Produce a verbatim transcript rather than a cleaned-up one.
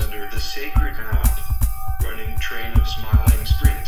under the sacred knot, running train of smiling springs.